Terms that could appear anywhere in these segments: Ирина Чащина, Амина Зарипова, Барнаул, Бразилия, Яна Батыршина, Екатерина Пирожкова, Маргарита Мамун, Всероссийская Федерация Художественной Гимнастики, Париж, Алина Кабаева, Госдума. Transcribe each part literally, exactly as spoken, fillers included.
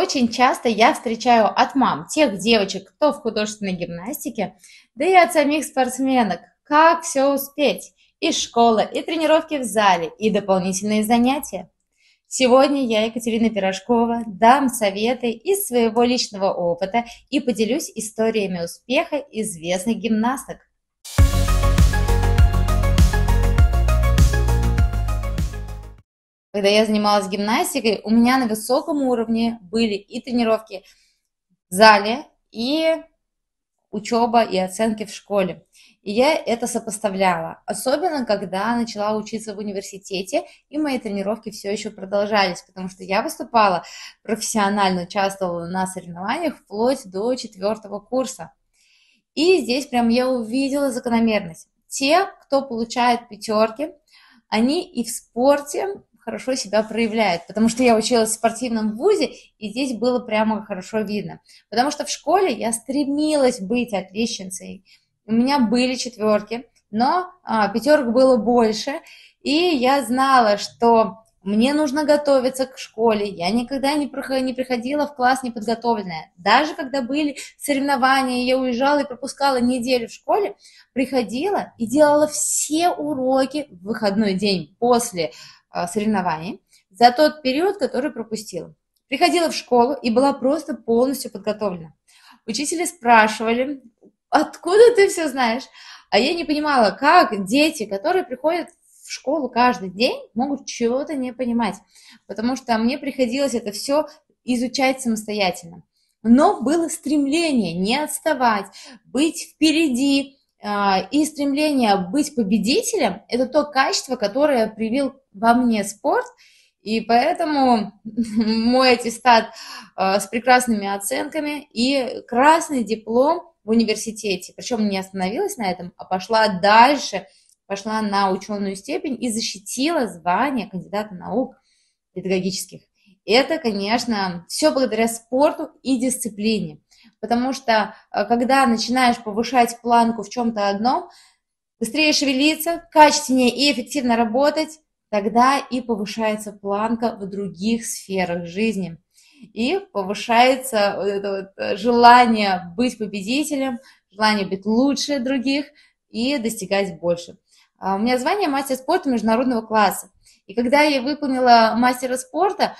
Очень часто я встречаю от мам тех девочек, кто в художественной гимнастике, да и от самих спортсменок, как все успеть. И школа, и тренировки в зале, и дополнительные занятия. Сегодня я, Екатерина Пирожкова, дам советы из своего личного опыта и поделюсь историями успеха известных гимнасток. Когда я занималась гимнастикой, у меня на высоком уровне были и тренировки в зале, и учеба, и оценки в школе. И я это сопоставляла, особенно когда начала учиться в университете, и мои тренировки все еще продолжались, потому что я выступала профессионально, участвовала на соревнованиях вплоть до четвертого курса. И здесь прям я увидела закономерность. Те, кто получает пятерки, они и в спорте хорошо себя проявляет, потому что я училась в спортивном вузе, и здесь было прямо хорошо видно, потому что в школе я стремилась быть отличницей, у меня были четверки, но а, пятерок было больше, и я знала, что мне нужно готовиться к школе, я никогда не приходила в класс неподготовленная, даже когда были соревнования, я уезжала и пропускала неделю в школе, приходила и делала все уроки в выходной день после соревнований за тот период, который пропустила. Приходила в школу и была просто полностью подготовлена. Учителя спрашивали, откуда ты все знаешь? А я не понимала, как дети, которые приходят в школу каждый день, могут чего-то не понимать, потому что мне приходилось это все изучать самостоятельно. Но было стремление не отставать, быть впереди, и стремление быть победителем – это то качество, которое привил во мне спорт, и поэтому мой аттестат с прекрасными оценками и красный диплом в университете, причем не остановилась на этом, а пошла дальше, пошла на ученую степень и защитила звание кандидата наук педагогических. Это, конечно, все благодаря спорту и дисциплине, потому что, когда начинаешь повышать планку в чем-то одном, быстрее шевелиться, качественнее и эффективно работать, тогда и повышается планка в других сферах жизни. И повышается вот это вот желание быть победителем, желание быть лучше других и достигать больше. У меня звание мастер спорта международного класса. И когда я выполнила мастера спорта,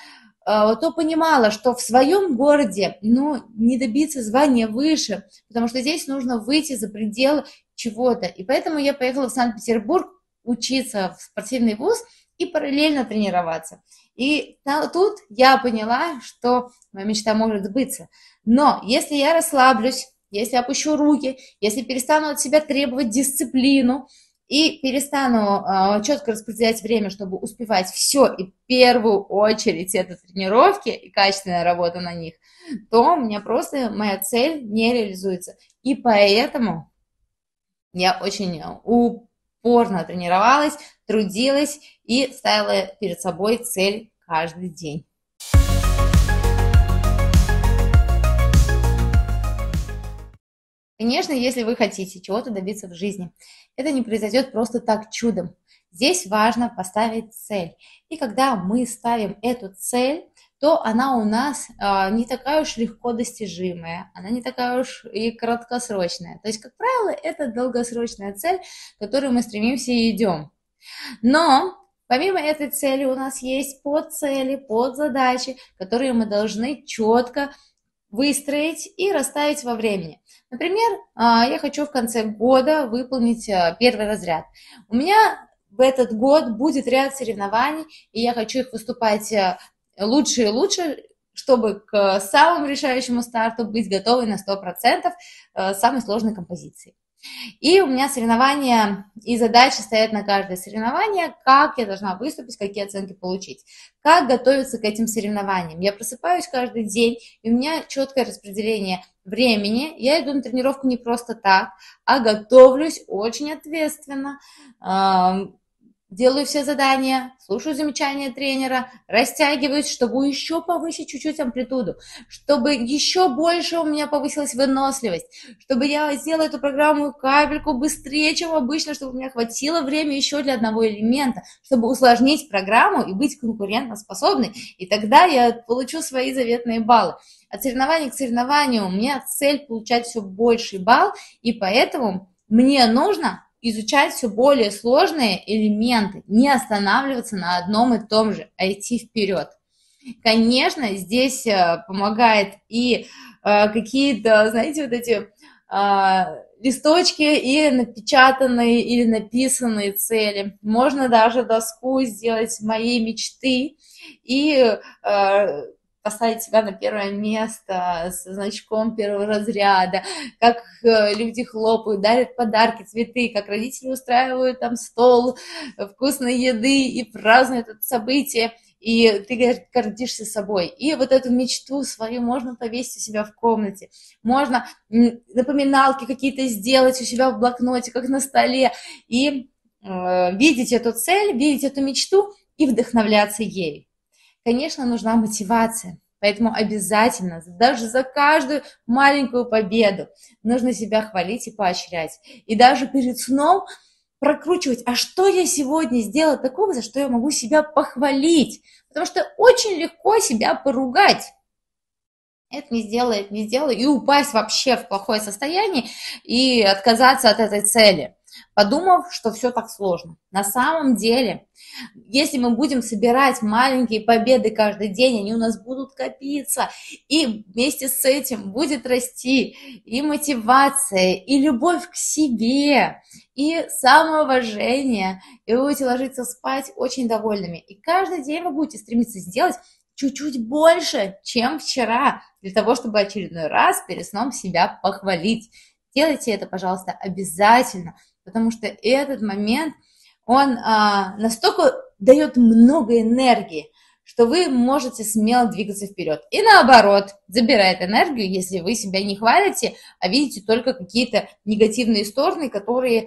то понимала, что в своем городе, ну, не добиться звания выше, потому что здесь нужно выйти за пределы чего-то. И поэтому я поехала в Санкт-Петербург учиться в спортивный вуз и параллельно тренироваться. И тут я поняла, что моя мечта может сбыться. Но если я расслаблюсь, если опущу руки, если перестану от себя требовать дисциплину, и перестану э, четко распределять время, чтобы успевать все, и в первую очередь это тренировки и качественная работа на них, то у меня просто моя цель не реализуется. И поэтому я очень упорно тренировалась, трудилась и ставила перед собой цель каждый день. Конечно, если вы хотите чего-то добиться в жизни, это не произойдет просто так чудом. Здесь важно поставить цель. И когда мы ставим эту цель, то она у нас э, не такая уж легко достижимая, она не такая уж и краткосрочная. То есть, как правило, это долгосрочная цель, к которой мы стремимся и идем. Но помимо этой цели у нас есть подцели, подзадачи, которые мы должны четко выстроить и расставить во времени. Например, я хочу в конце года выполнить первый разряд. У меня в этот год будет ряд соревнований, и я хочу их выступать лучше и лучше, чтобы к самому решающему старту быть готовой на сто процентов самой сложной композиции. И у меня соревнования и задачи стоят на каждое соревнование, как я должна выступить, какие оценки получить, как готовиться к этим соревнованиям. Я просыпаюсь каждый день, и у меня четкое распределение времени. Я иду на тренировку не просто так, а готовлюсь очень ответственно, делаю все задания, слушаю замечания тренера, растягиваюсь, чтобы еще повысить чуть-чуть амплитуду, чтобы еще больше у меня повысилась выносливость, чтобы я сделала эту программу капельку быстрее, чем обычно, чтобы у меня хватило времени еще для одного элемента, чтобы усложнить программу и быть конкурентоспособной, и тогда я получу свои заветные баллы. От соревнований к соревнованию у меня цель получать все больший балл, и поэтому мне нужно изучать все более сложные элементы, не останавливаться на одном и том же, а идти вперед. Конечно, здесь помогает и э, какие-то, знаете, вот эти э, листочки и напечатанные или написанные цели. Можно даже доску сделать «Моей мечты» и э, поставить себя на первое место с значком первого разряда, как люди хлопают, дарят подарки, цветы, как родители устраивают там стол вкусной еды и празднуют это событие, и ты гордишься собой. И вот эту мечту свою можно повесить у себя в комнате, можно напоминалки какие-то сделать у себя в блокноте, как на столе, и э, видеть эту цель, видеть эту мечту и вдохновляться ею. Конечно, нужна мотивация, поэтому обязательно, даже за каждую маленькую победу, нужно себя хвалить и поощрять. И даже перед сном прокручивать, а что я сегодня сделала такого, за что я могу себя похвалить, потому что очень легко себя поругать. Это не сделай, это не сделай, и упасть вообще в плохое состояние и отказаться от этой цели, подумав, что все так сложно. На самом деле, если мы будем собирать маленькие победы каждый день, они у нас будут копиться, и вместе с этим будет расти и мотивация, и любовь к себе, и самоуважение, и вы будете ложиться спать очень довольными. И каждый день вы будете стремиться сделать чуть-чуть больше, чем вчера, для того, чтобы очередной раз перед сном себя похвалить. Делайте это, пожалуйста, обязательно, потому что этот момент, он а, настолько дает много энергии, что вы можете смело двигаться вперед. И наоборот, забирает энергию, если вы себя не хвалите, а видите только какие-то негативные стороны, которые э,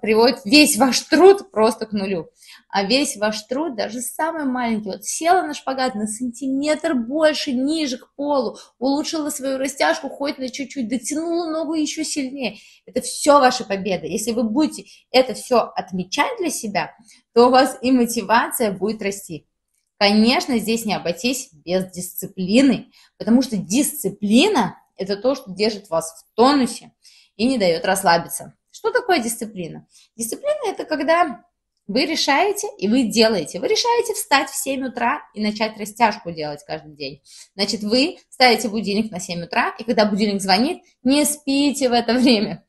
приводят весь ваш труд просто к нулю. А весь ваш труд, даже самый маленький, вот села на шпагат на сантиметр больше, ниже к полу, улучшила свою растяжку хоть на чуть-чуть, дотянула ногу еще сильнее. Это все ваши победы. Если вы будете это все отмечать для себя, то у вас и мотивация будет расти. Конечно, здесь не обойтись без дисциплины, потому что дисциплина – это то, что держит вас в тонусе и не дает расслабиться. Что такое дисциплина? Дисциплина – это когда вы решаете и вы делаете. Вы решаете встать в семь утра и начать растяжку делать каждый день. Значит, вы ставите будильник на семь утра, и когда будильник звонит, не спите в это время,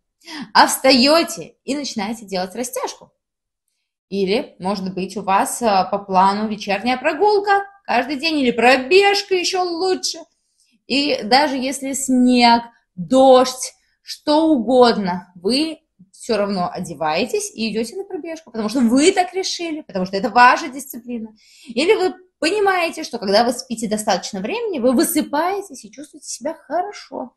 а встаете и начинаете делать растяжку. Или, может быть, у вас по плану вечерняя прогулка каждый день или пробежка еще лучше. И даже если снег, дождь, что угодно, вы все равно одеваетесь и идете на пробежку, потому что вы так решили, потому что это ваша дисциплина. Или вы понимаете, что когда вы спите достаточно времени, вы высыпаетесь и чувствуете себя хорошо.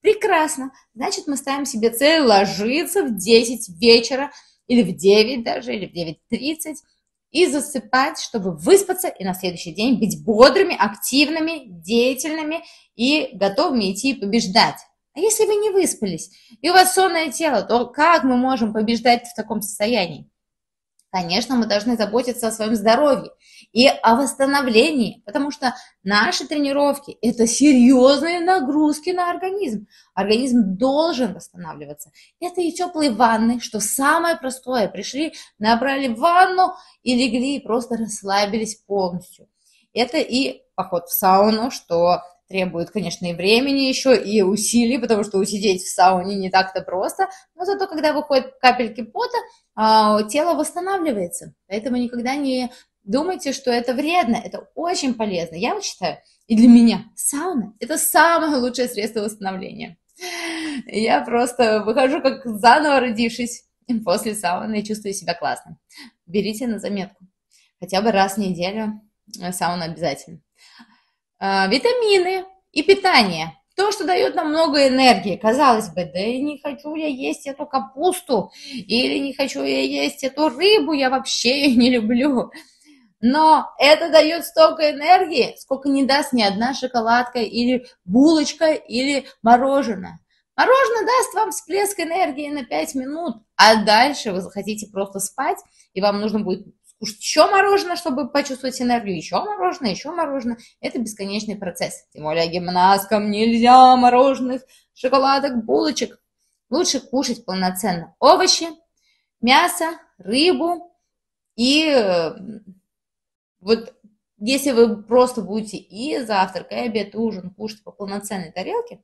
Прекрасно. Значит, мы ставим себе цель ложиться в десять вечера, или в девять даже, или в девять тридцать, и засыпать, чтобы выспаться и на следующий день быть бодрыми, активными, деятельными и готовыми идти побеждать. А если вы не выспались, и у вас сонное тело, то как мы можем побеждать в таком состоянии? Конечно, мы должны заботиться о своем здоровье и о восстановлении, потому что наши тренировки – это серьезные нагрузки на организм. Организм должен восстанавливаться. Это и теплые ванны, что самое простое. Пришли, набрали ванну и легли, и просто расслабились полностью. Это и поход в сауну, что требует, конечно, и времени еще, и усилий, потому что усидеть в сауне не так-то просто, но зато, когда выходят капельки пота, тело восстанавливается. Поэтому никогда не думайте, что это вредно, это очень полезно. Я вот считаю, и для меня сауна – это самое лучшее средство восстановления. Я просто выхожу как заново родившись после сауны и чувствую себя классно. Берите на заметку. Хотя бы раз в неделю сауна обязательно. Витамины и питание. то, что дает нам много энергии. Казалось бы, да и не хочу я есть эту капусту, или не хочу я есть эту рыбу, я вообще ее не люблю. Но это дает столько энергии, сколько не даст ни одна шоколадка, или булочка, или мороженое. Мороженое даст вам всплеск энергии на пять минут, а дальше вы захотите просто спать, и вам нужно будет скушать еще мороженое, чтобы почувствовать энергию, еще мороженое, еще мороженое. Это бесконечный процесс. Тем более гимнасткам нельзя мороженых, шоколадок, булочек. Лучше кушать полноценно овощи, мясо, рыбу. И вот если вы просто будете и завтрак, и обед, и ужин кушать по полноценной тарелке,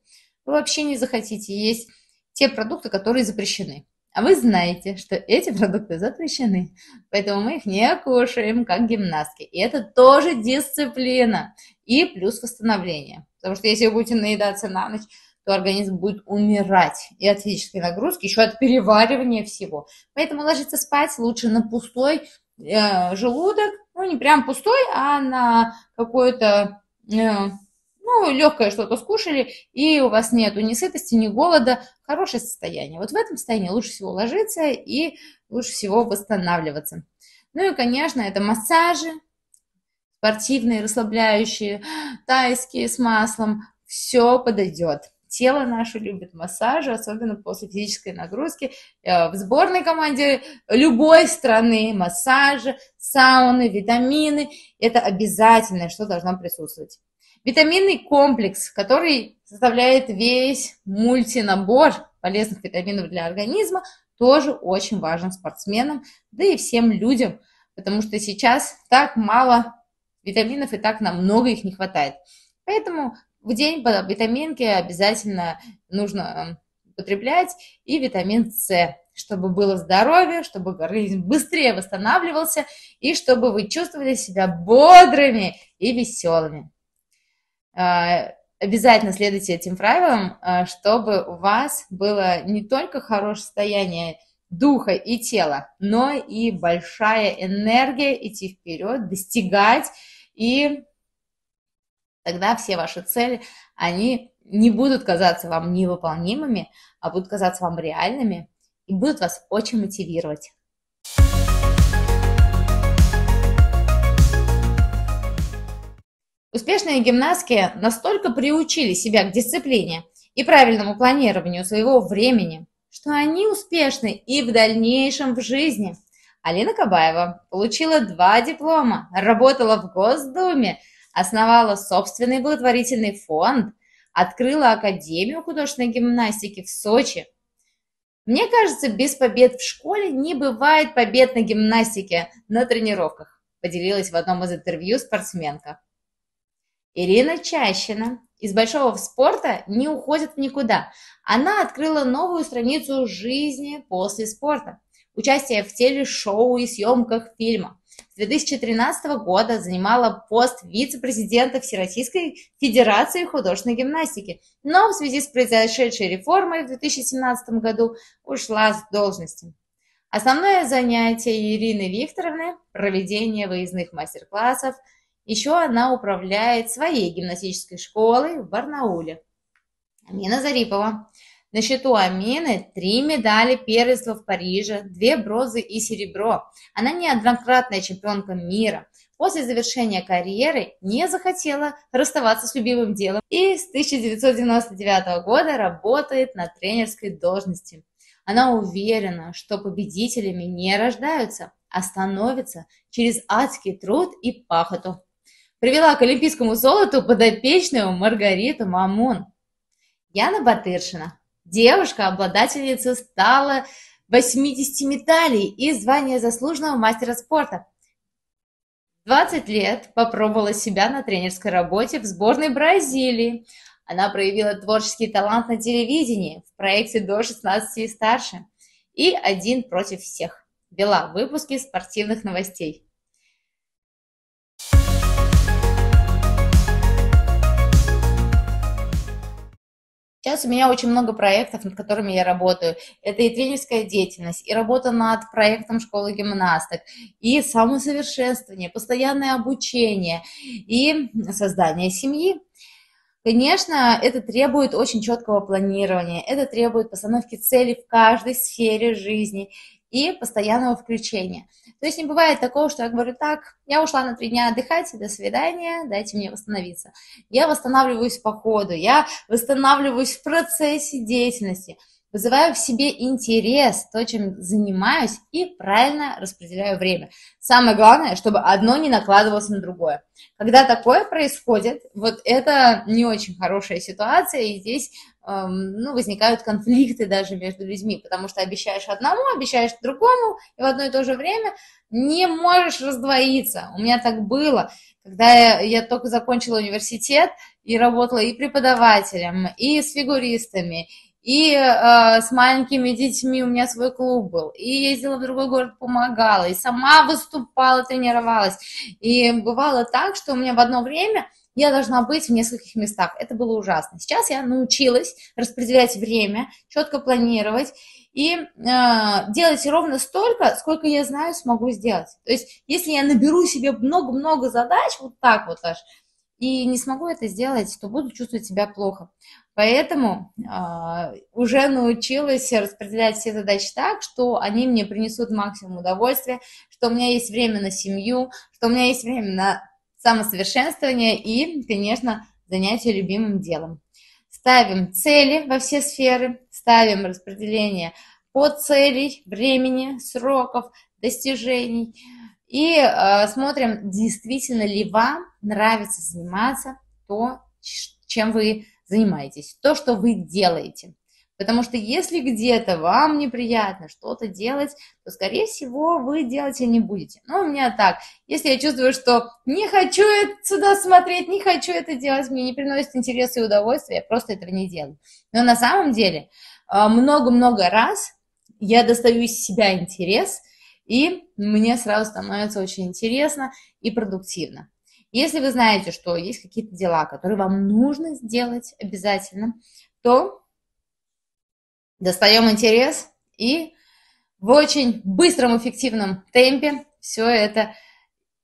вы вообще не захотите есть те продукты, которые запрещены. А вы знаете, что эти продукты запрещены, поэтому мы их не кушаем, как гимнастки. И это тоже дисциплина и плюс восстановление. Потому что если вы будете наедаться на ночь, то организм будет умирать и от физической нагрузки, еще от переваривания всего. Поэтому ложиться спать лучше на пустой э, желудок, ну не прям пустой, а на какое-то... Э, Ну, легкое что-то скушали, и у вас нету ни сытости, ни голода, хорошее состояние. Вот в этом состоянии лучше всего ложиться и лучше всего восстанавливаться. Ну и, конечно, это массажи, спортивные, расслабляющие, тайские с маслом, все подойдет. Тело наше любит массажи, особенно после физической нагрузки. В сборной команде любой страны массажи, сауны, витамины – это обязательное, что должно присутствовать. Витаминный комплекс, который составляет весь мультинабор полезных витаминов для организма, тоже очень важен спортсменам, да и всем людям, потому что сейчас так мало витаминов и так нам много их не хватает. Поэтому в день по витаминке обязательно нужно употреблять и витамин С, чтобы было здоровье, чтобы организм быстрее восстанавливался и чтобы вы чувствовали себя бодрыми и веселыми. Обязательно следуйте этим правилам, чтобы у вас было не только хорошее состояние духа и тела, но и большая энергия идти вперед, достигать, и тогда все ваши цели, они не будут казаться вам невыполнимыми, а будут казаться вам реальными и будут вас очень мотивировать. Успешные гимнастки настолько приучили себя к дисциплине и правильному планированию своего времени, что они успешны и в дальнейшем в жизни. Алина Кабаева получила два диплома, работала в Госдуме, основала собственный благотворительный фонд, открыла Академию художественной гимнастики в Сочи. Мне кажется, без побед в школе не бывает побед на гимнастике, на тренировках, поделилась в одном из интервью спортсменка. Ирина Чащина из большого спорта не уходит никуда. Она открыла новую страницу жизни после спорта. Участие в телешоу и съемках фильма. С две тысячи тринадцатого года занимала пост вице-президента Всероссийской Федерации художественной гимнастики, но в связи с произошедшей реформой в две тысячи семнадцатом году ушла с должности. Основное занятие Ирины Викторовны – проведение выездных мастер-классов. Еще она управляет своей гимнастической школой в Барнауле. Амина Зарипова. На счету Амины три медали первенства в Париже, две бронзы и серебро. Она неоднократная чемпионка мира. После завершения карьеры не захотела расставаться с любимым делом и с тысяча девятьсот девяносто девятого года работает на тренерской должности. Она уверена, что победителями не рождаются, а становятся через адский труд и пахоту. Привела к олимпийскому золоту подопечную Маргариту Мамун. Яна Батыршина. Девушка-обладательница стала восьмидесяти медалей и звания заслуженного мастера спорта. двадцать лет попробовала себя на тренерской работе в сборной Бразилии. Она проявила творческий талант на телевидении в проекте «До шестнадцати и старше» и «Один против всех». Вела выпуски спортивных новостей. Сейчас у меня очень много проектов, над которыми я работаю. Это и тренерская деятельность, и работа над проектом школы гимнасток, и самосовершенствование, постоянное обучение, и создание семьи. Конечно, это требует очень четкого планирования, это требует постановки целей в каждой сфере жизни и постоянного включения. То есть не бывает такого, что я говорю, так, я ушла на три дня отдыхать, до свидания, дайте мне восстановиться. Я восстанавливаюсь по ходу, я восстанавливаюсь в процессе деятельности, вызываю в себе интерес, то, чем занимаюсь, и правильно распределяю время. Самое главное, чтобы одно не накладывалось на другое. Когда такое происходит, вот это не очень хорошая ситуация, и здесь эм, ну, возникают конфликты даже между людьми, потому что обещаешь одному, обещаешь другому, и в одно и то же время не можешь раздвоиться. У меня так было, когда я, я только закончила университет и работала и преподавателем, и с фигуристами, и э, с маленькими детьми, у меня свой клуб был, и ездила в другой город, помогала, и сама выступала, тренировалась. И бывало так, что у меня в одно время я должна быть в нескольких местах. Это было ужасно. Сейчас я научилась распределять время, четко планировать и э, делать ровно столько, сколько я знаю, смогу сделать. То есть если я наберу себе много-много задач, вот так вот аж, и не смогу это сделать, то буду чувствовать себя плохо. Поэтому э, уже научилась распределять все задачи так, что они мне принесут максимум удовольствия, что у меня есть время на семью, что у меня есть время на самосовершенствование и, конечно, занятие любимым делом. Ставим цели во все сферы, ставим распределение по целей, времени, сроков, достижений и э, смотрим, действительно ли вам нравится заниматься то, чем вы занимаетесь, то, что вы делаете. Потому что если где-то вам неприятно что-то делать, то, скорее всего, вы делать и не будете. Ну, у меня так. Если я чувствую, что не хочу сюда смотреть, не хочу это делать, мне не приносит интереса и удовольствия, я просто этого не делаю. Но на самом деле много-много раз я достаю из себя интерес, и мне сразу становится очень интересно и продуктивно. Если вы знаете, что есть какие-то дела, которые вам нужно сделать обязательно, то достаем интерес и в очень быстром, эффективном темпе все это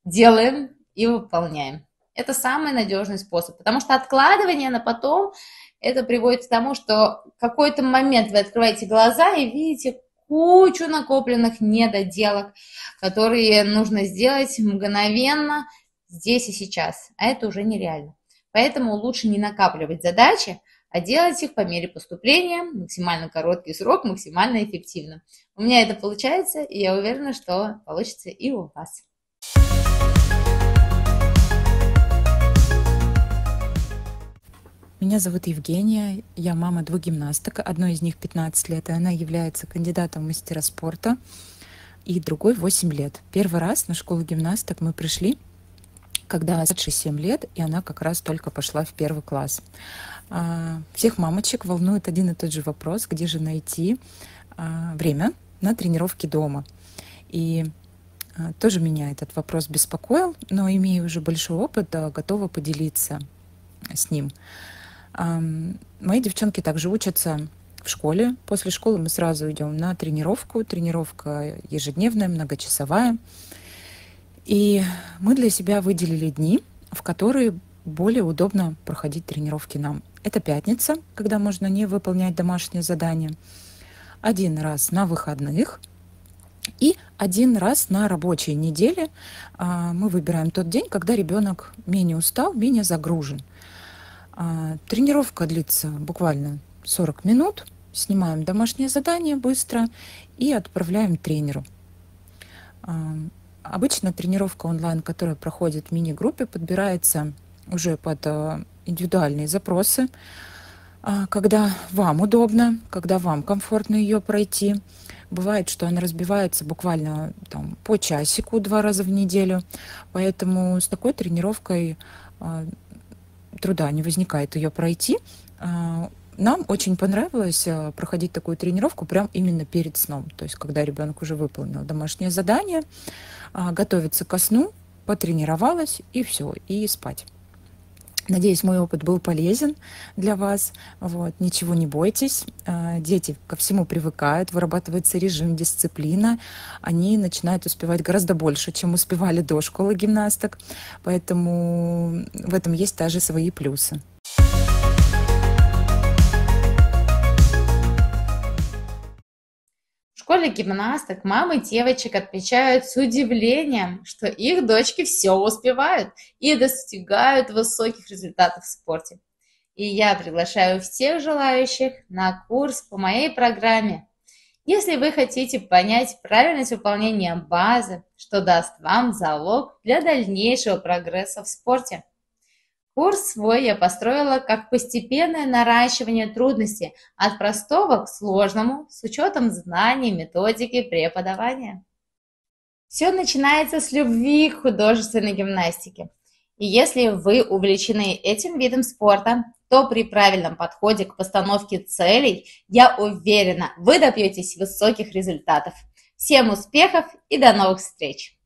делаем и выполняем. Это самый надежный способ, потому что откладывание на потом, это приводит к тому, что в какой-то момент вы открываете глаза и видите кучу накопленных недоделок, которые нужно сделать мгновенно, здесь и сейчас, а это уже нереально. Поэтому лучше не накапливать задачи, а делать их по мере поступления, максимально короткий срок, максимально эффективно. У меня это получается, и я уверена, что получится и у вас. Меня зовут Евгения, я мама двух гимнасток, одной из них пятнадцать лет, и она является кандидатом в мастера спорта, и другой восемь лет. Первый раз на школу гимнасток мы пришли, когда старшей семь лет, и она как раз только пошла в первый класс. Всех мамочек волнует один и тот же вопрос, где же найти время на тренировки дома. И тоже меня этот вопрос беспокоил, но, имея уже большой опыт, готова поделиться с ним. Мои девчонки также учатся в школе. После школы мы сразу идем на тренировку. Тренировка ежедневная, многочасовая. И мы для себя выделили дни, в которые более удобно проходить тренировки нам. Это пятница, когда можно не выполнять домашние задания, один раз на выходных и один раз на рабочей неделе. Мы выбираем тот день, когда ребенок менее устал, менее загружен. Тренировка длится буквально сорок минут. Снимаем домашнее задание быстро и отправляем тренеру. Обычно тренировка онлайн, которая проходит в мини-группе, подбирается уже под индивидуальные запросы, когда вам удобно, когда вам комфортно ее пройти. Бывает, что она разбивается буквально там, по часику два раза в неделю, поэтому с такой тренировкой труда не возникает ее пройти. Нам очень понравилось проходить такую тренировку прям именно перед сном, то есть когда ребенок уже выполнил домашнее задание, готовится ко сну, потренировалась и все, и спать. Надеюсь, мой опыт был полезен для вас. Вот, ничего не бойтесь. Дети ко всему привыкают, вырабатывается режим, дисциплина. Они начинают успевать гораздо больше, чем успевали до школы гимнасток. Поэтому в этом есть даже свои плюсы. школе гимнасток мамы девочек отмечают с удивлением, что их дочки все успевают и достигают высоких результатов в спорте. И я приглашаю всех желающих на курс по моей программе. Если вы хотите понять правильность выполнения базы, что даст вам залог для дальнейшего прогресса в спорте. Курс свой я построила как постепенное наращивание трудностей от простого к сложному с учетом знаний, методики преподавания. Все начинается с любви к художественной гимнастике. И если вы увлечены этим видом спорта, то при правильном подходе к постановке целей, я уверена, вы добьетесь высоких результатов. Всем успехов и до новых встреч!